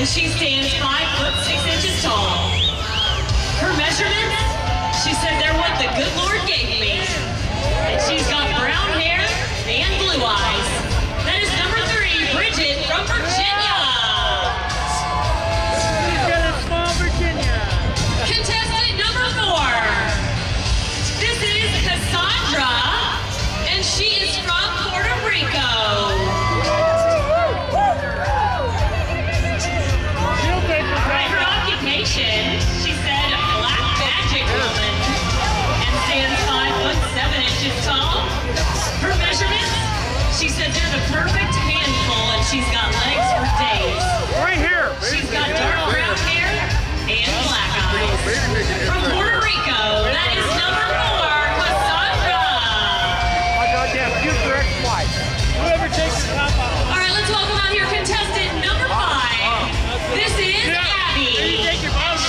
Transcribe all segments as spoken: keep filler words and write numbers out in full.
and she stands five foot six inches tall. Her measurements, she said, they're what the good Lord gave me. And she's got brown hair and blue eyes. That is number three, Bridget from Virginia. She's got a small Virginia. Contestant number four. This is Cassandra, and she is from Puerto Rico. She said a black magic woman and stands five foot seven inches tall. Her measurements, she said they're the perfect handful, and she's got legs for days. Right here. She's got dark brown hair and black eyes. From Puerto Rico, that is number four, Cassandra. My goddamn future ex-wife. Whoever takes the top off. All right, let's welcome out here contestant number five. This is Abby.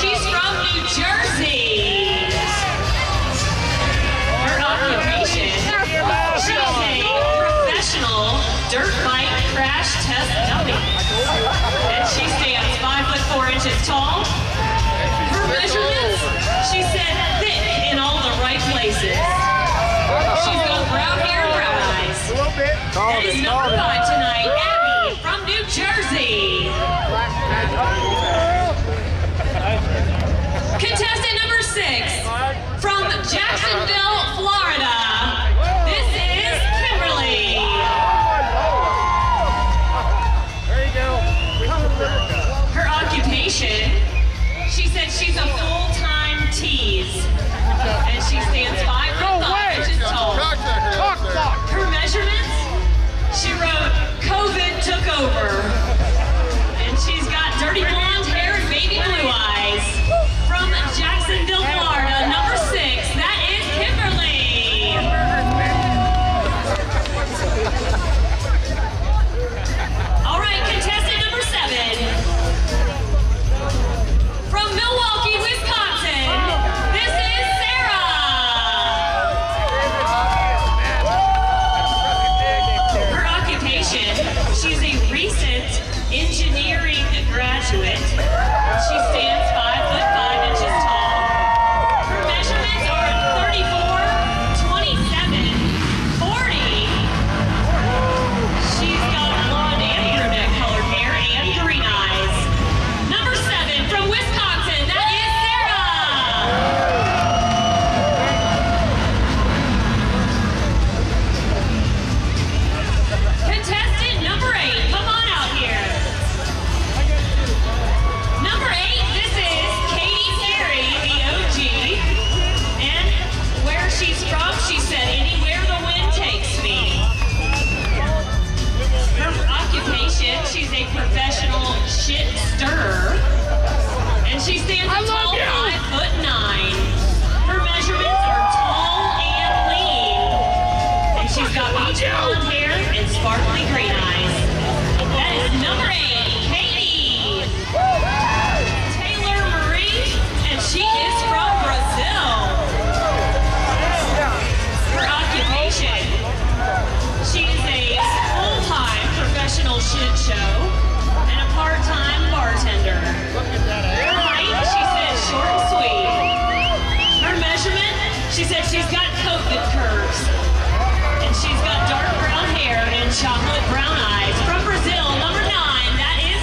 She's from New Jersey. Her occupation, she is a professional dirt bike crash test dummy. And she stands five foot four inches tall. Her measurements, she said, thick in all the right places. She's got brown hair and brown eyes. That is number five tonight, Abby from New Jersey. Contestant number six, from Jacksonville, Florida, this is Kimberly. There you go. Her occupation, she said she's a full-time tease, and she stands five foot five inches tall. Her measurements, she wrote, COVID took over, and she's got dirty blonde hair and baby blue eyes. From Jacksonville, Florida, number six, that is Kimberly. All right, contestant number seven. From Milwaukee, Wisconsin, this is Sarah. Her occupation, she's a recent engineering graduate. She stands five foot five inches tall. Her measurements are thirty-four, twenty-seven, forty. She's got blonde and brunette colored hair and green eyes. Number seven from Wisconsin, that is Sarah. Contestant number eight, come on out here. She's from, she said, anywhere the wind takes me. Her occupation, she's a professional shit stirrer. And she stands a tall five foot nine. Her measurements are tall and lean. And she's got beach blonde hair and sparkly green eyes. That is number eight, Katie. Taylor Marie, and she is from Brazil. She is a full-time professional shit show and a part-time bartender. Her height, she said, short and sweet. Her measurement, she said she's got COVID curves. And she's got dark brown hair and chocolate brown eyes. From Brazil, number nine, that is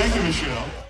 Thank you, Michelle.